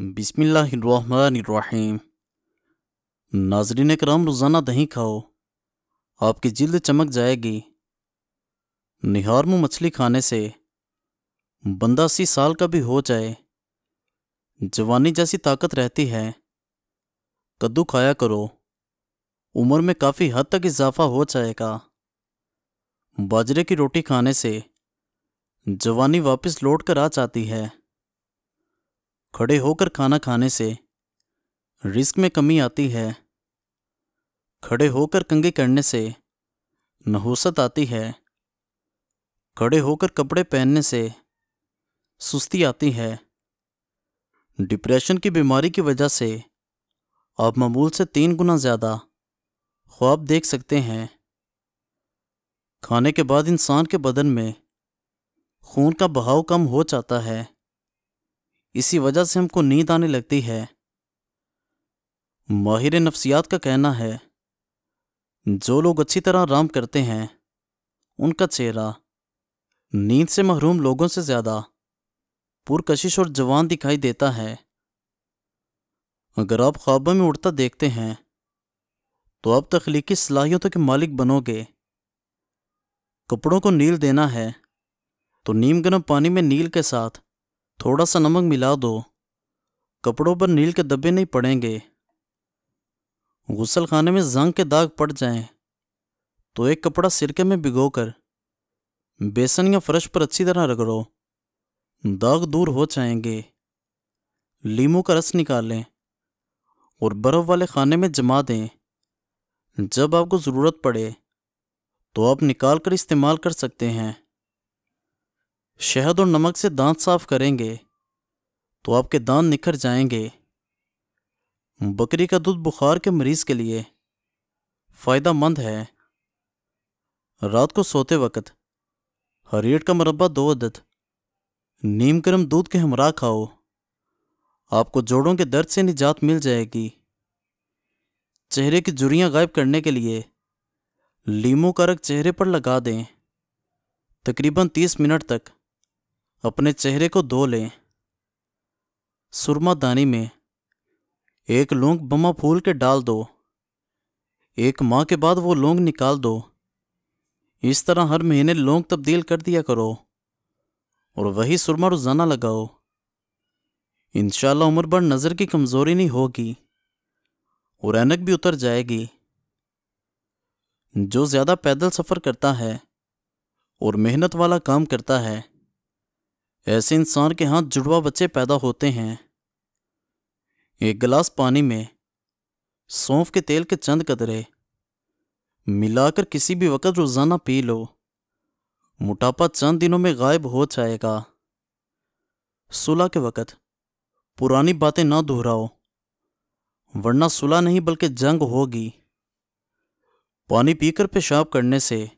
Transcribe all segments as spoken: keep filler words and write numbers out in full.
बिस्मिल्लाहिर्रहमानिर्रहीम। नाज़रीन करम, रोज़ाना दही खाओ, आपकी जिल्द चमक जाएगी। निहार में मछली खाने से बंदा अस्सी साल का भी हो जाए, जवानी जैसी ताकत रहती है। कद्दू खाया करो, उम्र में काफ़ी हद तक इजाफा हो जाएगा। बाजरे की रोटी खाने से जवानी वापस लौट कर आ जाती है। खड़े होकर खाना खाने से रिस्क में कमी आती है। खड़े होकर कंघी करने से नहुसत आती है। खड़े होकर कपड़े पहनने से सुस्ती आती है। डिप्रेशन की बीमारी की वजह से आप मामूल से तीन गुना ज़्यादा ख्वाब देख सकते हैं। खाने के बाद इंसान के बदन में खून का बहाव कम हो जाता है, इसी वजह से हमको नींद आने लगती है। माहिर नफ्सियात का कहना है, जो लोग अच्छी तरह आराम करते हैं उनका चेहरा नींद से महरूम लोगों से ज़्यादा पुरकशिश और जवान दिखाई देता है। अगर आप ख्वाबों में उड़ता देखते हैं तो आप तख्लीकी सलाहियतों के मालिक बनोगे। कपड़ों को नील देना है तो नीम गर्म पानी में नील के साथ थोड़ा सा नमक मिला दो, कपड़ों पर नील के दब्बे नहीं पड़ेंगे। गुसलखाने में जंग के दाग पड़ जाएं तो एक कपड़ा सिरके में भिगोकर बेसन या फर्श पर अच्छी तरह रगड़ो, दाग दूर हो जाएंगे। लीमू का रस निकालें और बर्फ़ वाले खाने में जमा दें। जब आपको ज़रूरत पड़े तो आप निकाल कर इस्तेमाल कर सकते हैं। शहद और नमक से दांत साफ करेंगे तो आपके दांत निखर जाएंगे। बकरी का दूध बुखार के मरीज़ के लिए फ़ायदा मंद है। रात को सोते वक्त हरीट का मुरब्बा दो अदद नीम गर्म दूध के हमरा खाओ, आपको जोड़ों के दर्द से निजात मिल जाएगी। चेहरे की झुर्रियां गायब करने के लिए लीमू का रग चेहरे पर लगा दें। तकरीबन तीस मिनट तक अपने चेहरे को धो लें। सुरमादानी में एक लौंग बमा फूल के डाल दो। एक माह के बाद वो लौंग निकाल दो। इस तरह हर महीने लौंग तब्दील कर दिया करो और वही सुरमा रोज़ाना लगाओ। इंशाल्लाह उम्र भर नज़र की कमज़ोरी नहीं होगी और ऐनक भी उतर जाएगी। जो ज़्यादा पैदल सफ़र करता है और मेहनत वाला काम करता है, ऐसे इंसान के हाथ जुड़वा बच्चे पैदा होते हैं। एक गिलास पानी में सौंफ के तेल के चंद कतरे मिलाकर किसी भी वक्त रोज़ाना पी लो, मोटापा चंद दिनों में गायब हो जाएगा। सुलह के वक्त पुरानी बातें ना दोहराओ, वरना सुलह नहीं बल्कि जंग होगी। पानी पीकर पेशाब करने से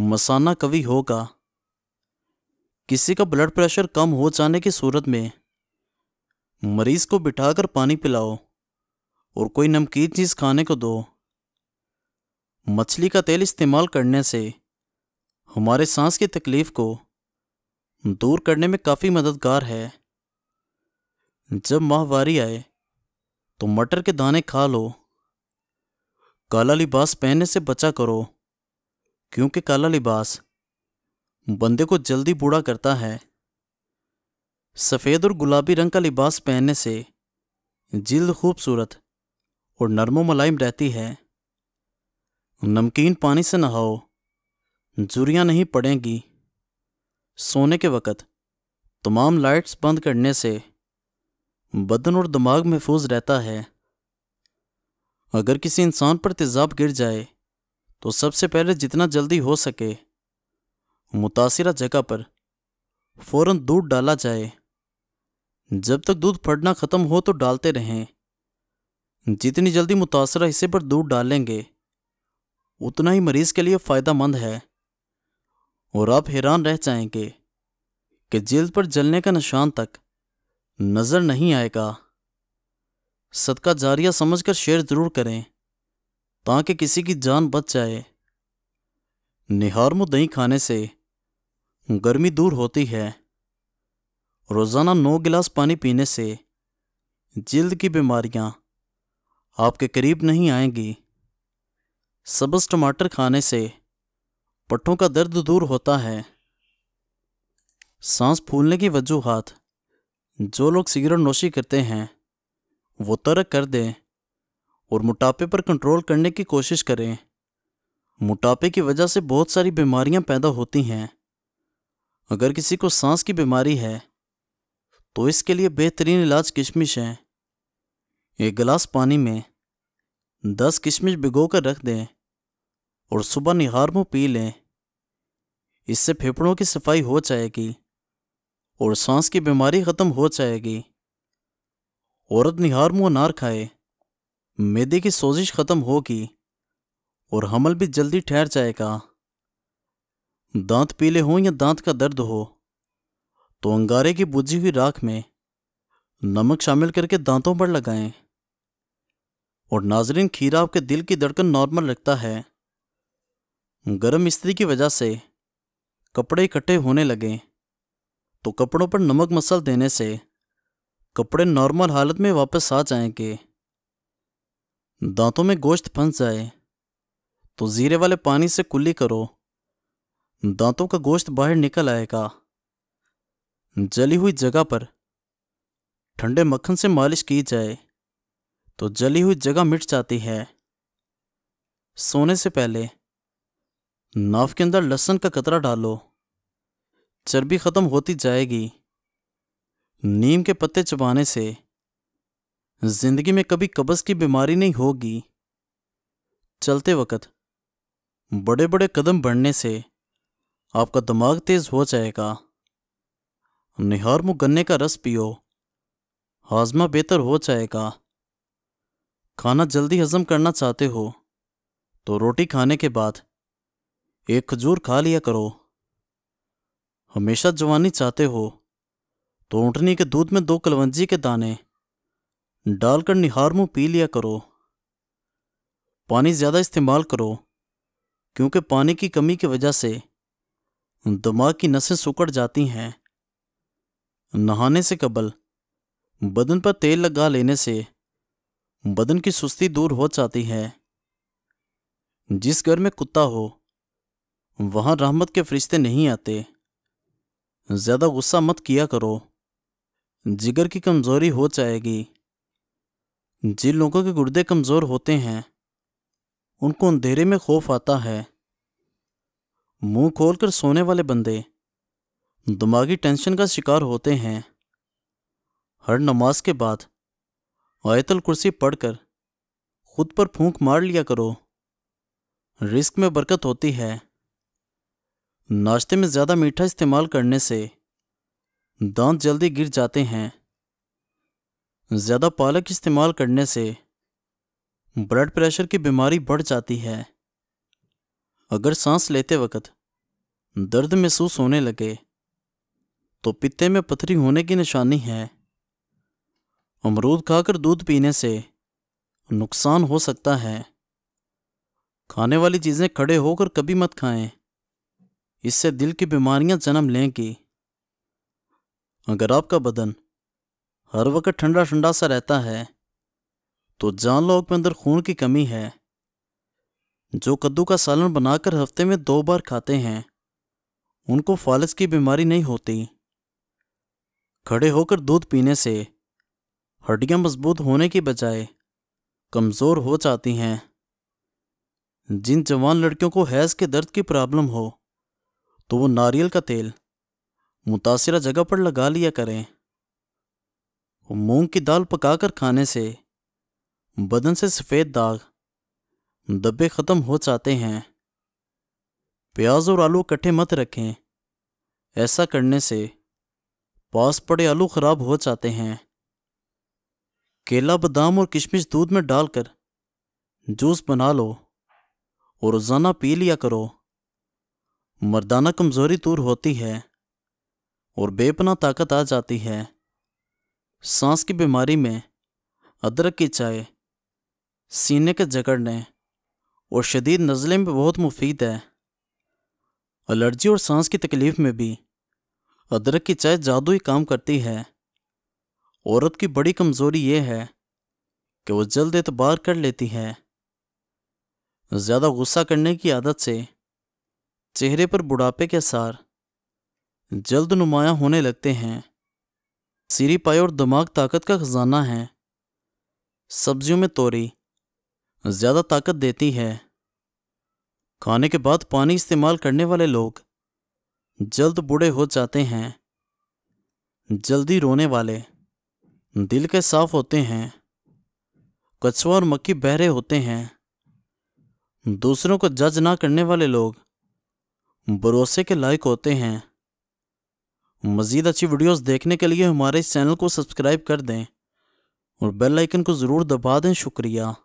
मसाना कवी होगा। किसी का ब्लड प्रेशर कम हो जाने की सूरत में मरीज़ को बिठाकर पानी पिलाओ और कोई नमकीन चीज़ खाने को दो। मछली का तेल इस्तेमाल करने से हमारे सांस की तकलीफ़ को दूर करने में काफ़ी मददगार है। जब माहवारी आए तो मटर के दाने खा लो। काला लिबास पहनने से बचा करो, क्योंकि काला लिबास बंदे को जल्दी बूढ़ा करता है। सफ़ेद और गुलाबी रंग का लिबास पहनने से जिल्द खूबसूरत और नरमो मुलायम रहती है। नमकीन पानी से नहाओ, झुर्रियाँ नहीं पड़ेंगी। सोने के वक़्त तमाम लाइट्स बंद करने से बदन और दिमाग महफूज रहता है। अगर किसी इंसान पर तेज़ाब गिर जाए तो सबसे पहले जितना जल्दी हो सके मुतासिरा जगह पर फ़ौरन दूध डाला जाए। जब तक दूध फटना ख़त्म हो तो डालते रहें। जितनी जल्दी मुतासिरा हिस्से पर दूध डालेंगे उतना ही मरीज़ के लिए फ़ायदा मंद है। और आप हैरान रह जाएंगे कि जिल्द पर जलने का निशान तक नज़र नहीं आएगा। सदका जारिया समझकर शेयर ज़रूर करें ताकि किसी की जान बच जाए। निहार में दही खाने से गर्मी दूर होती है। रोज़ाना नौ गिलास पानी पीने से जिल्द की बीमारियां आपके करीब नहीं आएंगी। सब्ज़ टमाटर खाने से पट्टों का दर्द दूर होता है। सांस फूलने की वजूहात। जो लोग सिगरेट नोशी करते हैं वो तर्क कर दें और मोटापे पर कंट्रोल करने की कोशिश करें। मोटापे की वजह से बहुत सारी बीमारियां पैदा होती हैं। अगर किसी को सांस की बीमारी है तो इसके लिए बेहतरीन इलाज किशमिश है। एक गिलास पानी में दस किशमिश भिगो कर रख दें और सुबह निहार में पी लें। इससे फेफड़ों की सफाई हो जाएगी और सांस की बीमारी ख़त्म हो जाएगी। औरत निहार में अनार खाए, मैदे की सोजिश ख़त्म होगी और हमल भी जल्दी ठहर जाएगा। दांत पीले हों या दांत का दर्द हो तो अंगारे की बुझी हुई राख में नमक शामिल करके दांतों पर लगाएं। और नाजरीन, खीरा आपके दिल की धड़कन नॉर्मल रखता है। गर्म इस्त्री की वजह से कपड़े इकट्ठे होने लगे तो कपड़ों पर नमक मसल देने से कपड़े नॉर्मल हालत में वापस आ जाएंगे। दांतों में गोश्त फंस जाए तो जीरे वाले पानी से कुल्ली करो, दांतों का गोश्त बाहर निकल आएगा। जली हुई जगह पर ठंडे मक्खन से मालिश की जाए तो जली हुई जगह मिट जाती है। सोने से पहले नाफ के अंदर लहसुन का कतरा डालो, चर्बी ख़त्म होती जाएगी। नीम के पत्ते चबाने से ज़िंदगी में कभी कब्ज़ की बीमारी नहीं होगी। चलते वक़्त बड़े बड़े कदम बढ़ने से आपका दिमाग तेज़ हो जाएगा। निहार में गन्ने का रस पियो, हाजमा बेहतर हो जाएगा। खाना जल्दी हजम करना चाहते हो तो रोटी खाने के बाद एक खजूर खा लिया करो। हमेशा जवानी चाहते हो तो ऊँटनी के दूध में दो कलवंजी के दाने डालकर निहार में पी लिया करो। पानी ज़्यादा इस्तेमाल करो क्योंकि पानी की कमी की वजह से दिमाग की नसें सिकुड़ जाती हैं। नहाने से कबल बदन पर तेल लगा लेने से बदन की सुस्ती दूर हो जाती है। जिस घर में कुत्ता हो वहाँ रहमत के फरिश्ते नहीं आते। ज़्यादा गुस्सा मत किया करो, जिगर की कमज़ोरी हो जाएगी। जिन लोगों के गुर्दे कमज़ोर होते हैं उनको अंधेरे में खौफ आता है। मुंह खोलकर सोने वाले बंदे दिमागी टेंशन का शिकार होते हैं। हर नमाज के बाद आयतुल कुर्सी पढ़कर खुद पर फूंक मार लिया करो, रिस्क में बरकत होती है। नाश्ते में ज़्यादा मीठा इस्तेमाल करने से दांत जल्दी गिर जाते हैं। ज़्यादा पालक इस्तेमाल करने से ब्लड प्रेशर की बीमारी बढ़ जाती है। अगर सांस लेते वक्त दर्द महसूस होने लगे तो पित्ते में पथरी होने की निशानी है। अमरूद खाकर दूध पीने से नुकसान हो सकता है। खाने वाली चीज़ें खड़े होकर कभी मत खाएं, इससे दिल की बीमारियां जन्म लेंगी। अगर आपका बदन हर वक्त ठंडा ठंडा सा रहता है तो जान लो आपके अंदर खून की कमी है। जो कद्दू का सालन बनाकर हफ्ते में दो बार खाते हैं उनको फालज की बीमारी नहीं होती। खड़े होकर दूध पीने से हड्डियां मजबूत होने की बजाय कमज़ोर हो जाती हैं। जिन जवान लड़कियों को हैज़ के दर्द की प्रॉब्लम हो तो वो नारियल का तेल मुतासिरा जगह पर लगा लिया करें। मूंग की दाल पकाकर खाने से बदन से सफ़ेद दाग धब्बे ख़त्म हो जाते हैं। प्याज और आलू इकट्ठे मत रखें, ऐसा करने से पास पड़े आलू ख़राब हो जाते हैं। केला, बादाम और किशमिश दूध में डालकर जूस बना लो और रोज़ाना पी लिया करो। मर्दाना कमज़ोरी दूर होती है और बेपनाह ताकत आ जाती है। सांस की बीमारी में अदरक की चाय सीने के जकड़ने और शदीद नज़ले में बहुत मुफीद है। एलर्जी और सांस की तकलीफ़ में भी अदरक की चाय जादुई काम करती है औरत की बड़ी कमज़ोरी ये है कि वो जल्द एतबार कर लेती है। ज़्यादा गुस्सा करने की आदत से चेहरे पर बुढ़ापे के आसार जल्द नुमायाँ होने लगते हैं। सीरी पाई और दिमाग ताकत का खजाना है। सब्जियों में तोरी ज़्यादा ताकत देती है। खाने के बाद पानी इस्तेमाल करने वाले लोग जल्द बूढ़े हो जाते हैं। जल्दी रोने वाले दिल के साफ होते हैं। कछुआ और मक्खी बहरे होते हैं। दूसरों को जज ना करने वाले लोग भरोसे के लायक होते हैं। मज़ीद अच्छी वीडियोस देखने के लिए हमारे इस चैनल को सब्सक्राइब कर दें और बेल आइकन को ज़रूर दबा दें। शुक्रिया।